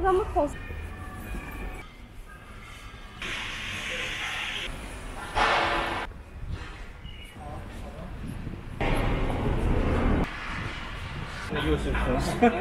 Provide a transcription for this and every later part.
Vamos conseguir.又是同事。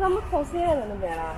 Vamos conselho, não verá?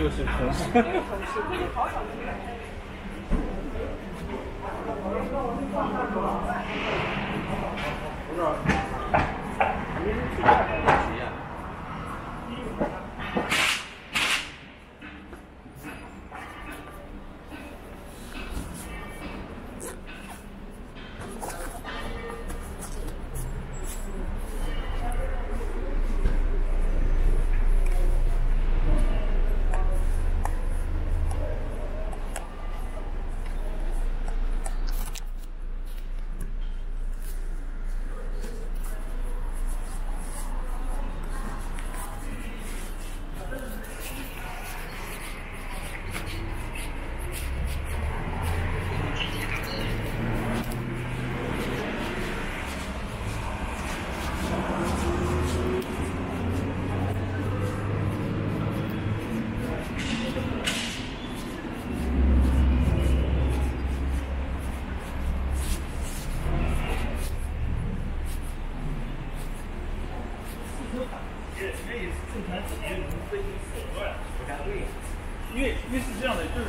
又是同事。因为是这样的，就是。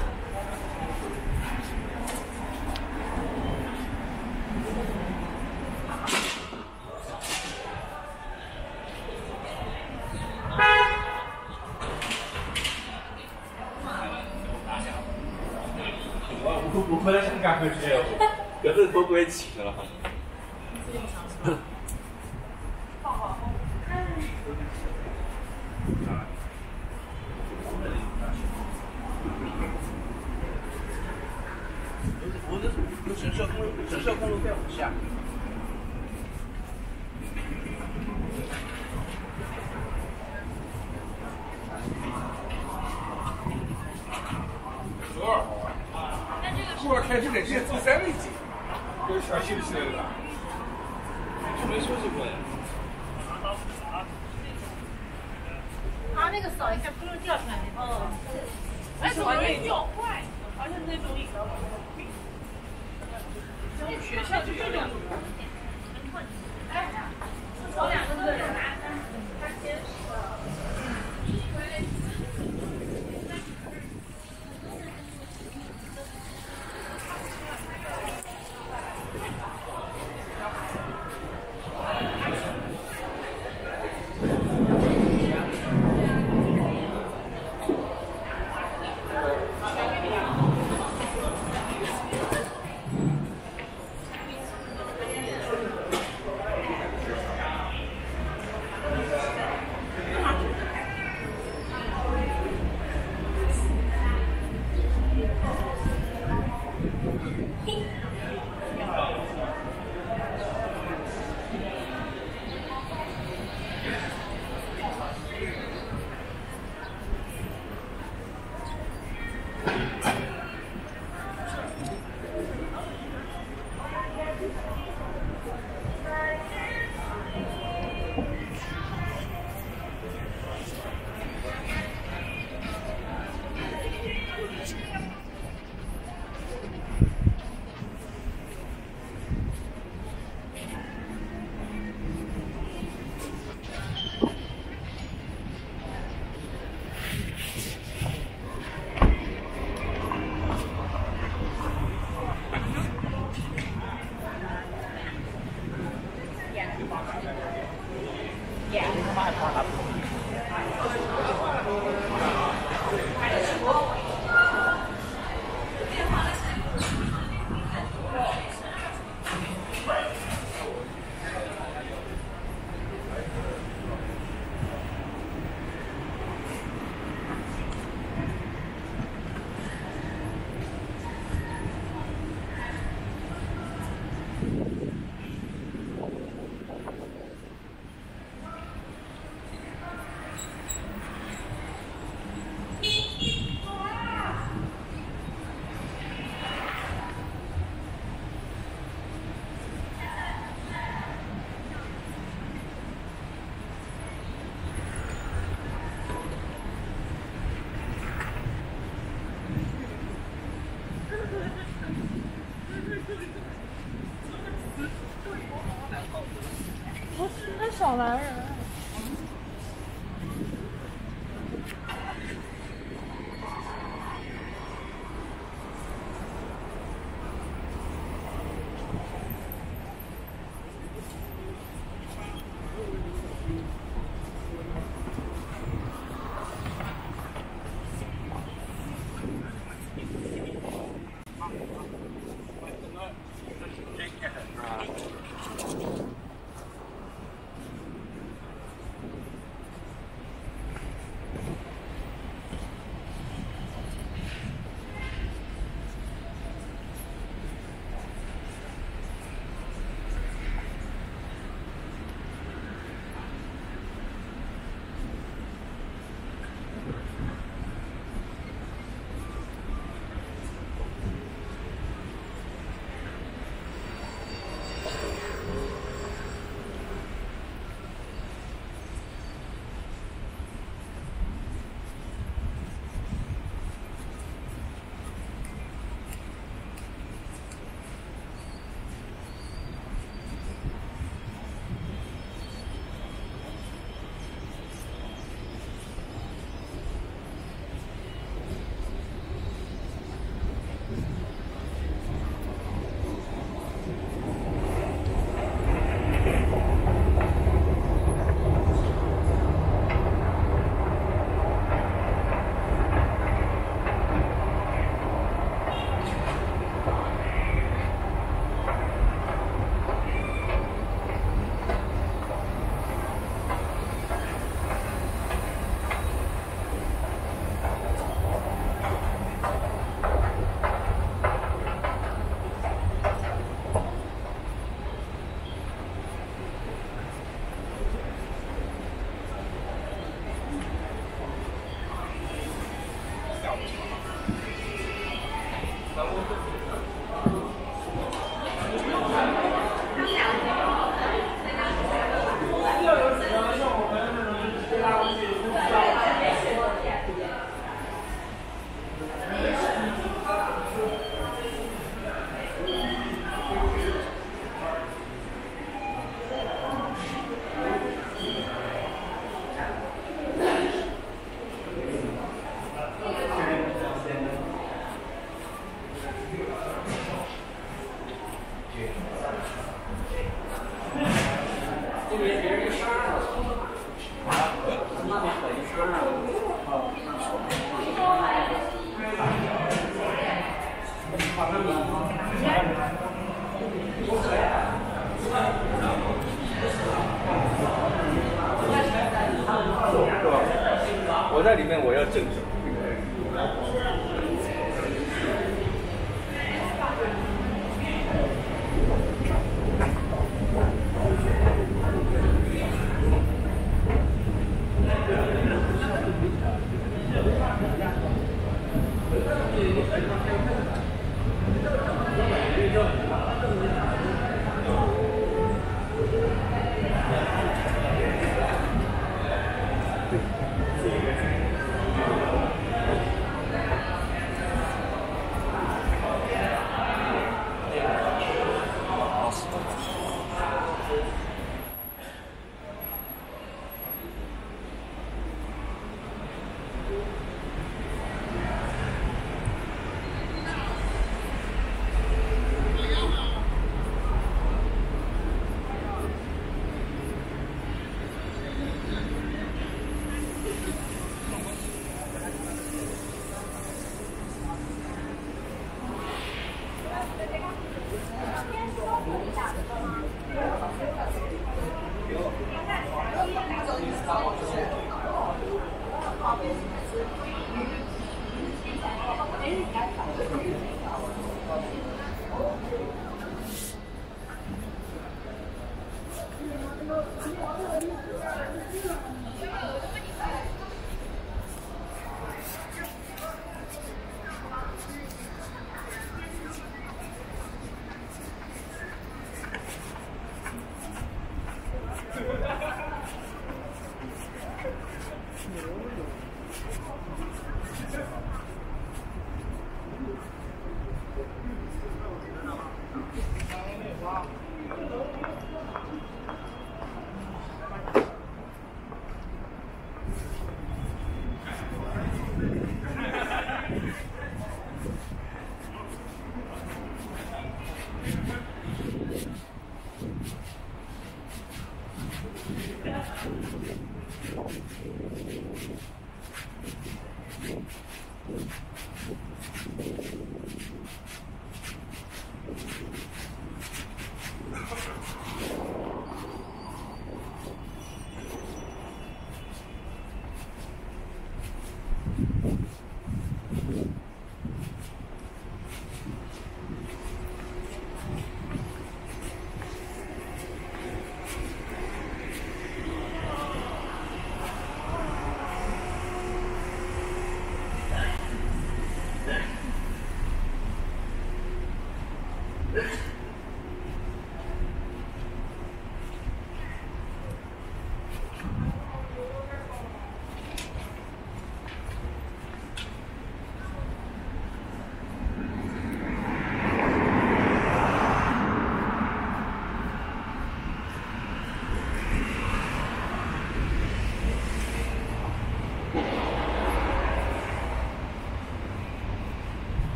好玩儿。我在里面，我要正手。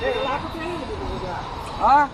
这个拉出去，对不对？啊。